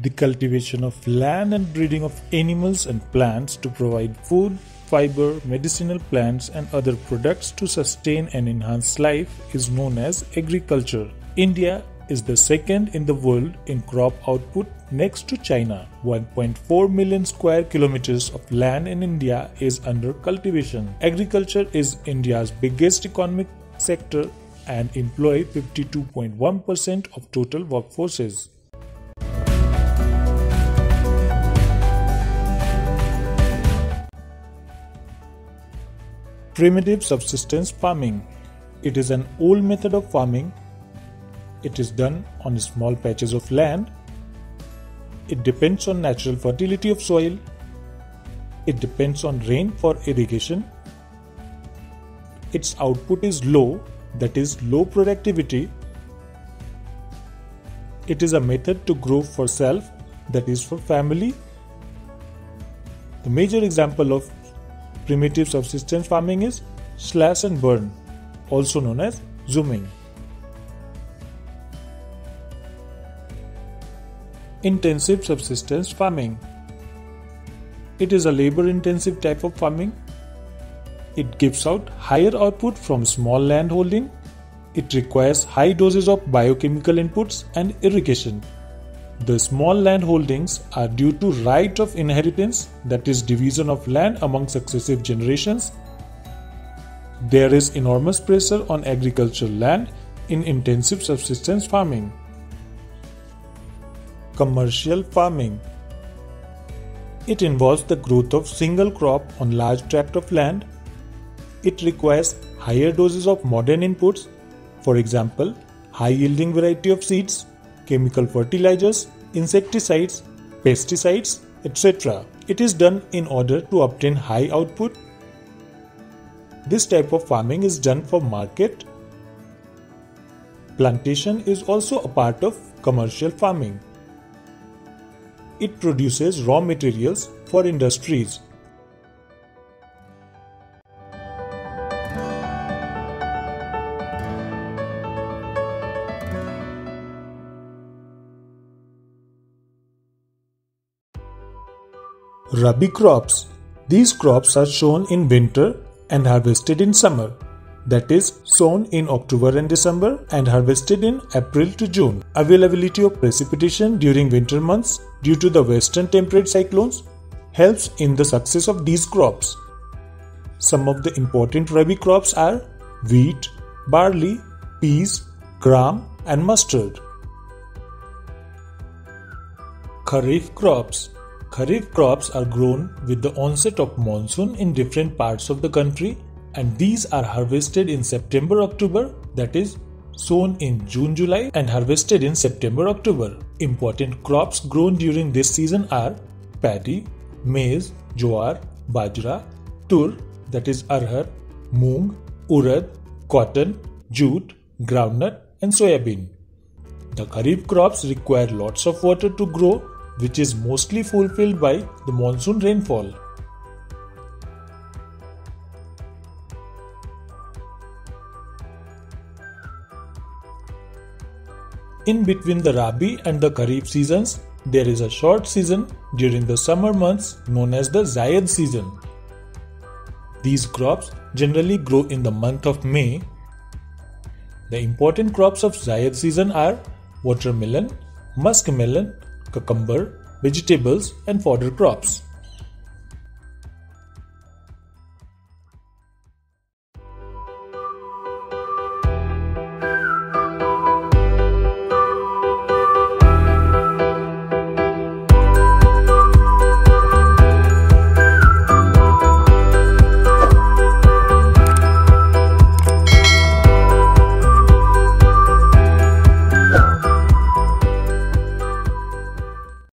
the cultivation of land and breeding of animals and plants to provide food, fiber, medicinal plants and other products to sustain and enhance life is known as agriculture. India is the second in the world in crop output next to China. 1.4 million square kilometers of land in India is under cultivation. Agriculture is India's biggest economic sector and employ 52.1% of total workforces. Primitive subsistence farming. It is an old method of farming. It is done on small patches of land. It depends on natural fertility of soil. It depends on rain for irrigation. Its output is low, that is low productivity. It is a method to grow for self, that is for family. The major example of primitive subsistence farming is slash and burn, also known as zooming. Intensive subsistence farming. It is a labor-intensive type of farming. It gives out higher output from small land holding. It requires high doses of biochemical inputs and irrigation. The small land holdings are due to right of inheritance, that is division of land among successive generations. There is enormous pressure on agricultural land in intensive subsistence farming. Commercial farming. It involves the growth of single crop on large tract of land. It requires higher doses of modern inputs, for example, high yielding variety of seeds, chemical fertilizers, insecticides, pesticides, etc. It is done in order to obtain high output. This type of farming is done for market. Plantation is also a part of commercial farming. It produces raw materials for industries. Rabi crops. These crops are sown in winter and harvested in summer. That is, sown in October and December and harvested in April to June. Availability of precipitation during winter months due to the western temperate cyclones helps in the success of these crops. Some of the important Rabi crops are wheat, barley, peas, gram and mustard. Kharif crops. Kharif crops are grown with the onset of monsoon in different parts of the country, and these are harvested in September-October, that is, sown in June-July and harvested in September-October. Important crops grown during this season are paddy, maize, jowar, bajra, tur, that is arhar, moong, urad, cotton, jute, groundnut and soyabean. The Kharif crops require lots of water to grow, which is mostly fulfilled by the monsoon rainfall. In between the Rabi and the Kharif seasons, there is a short season during the summer months known as the Zaid season. These crops generally grow in the month of May. The important crops of Zaid season are watermelon, muskmelon, cucumber, vegetables and fodder crops.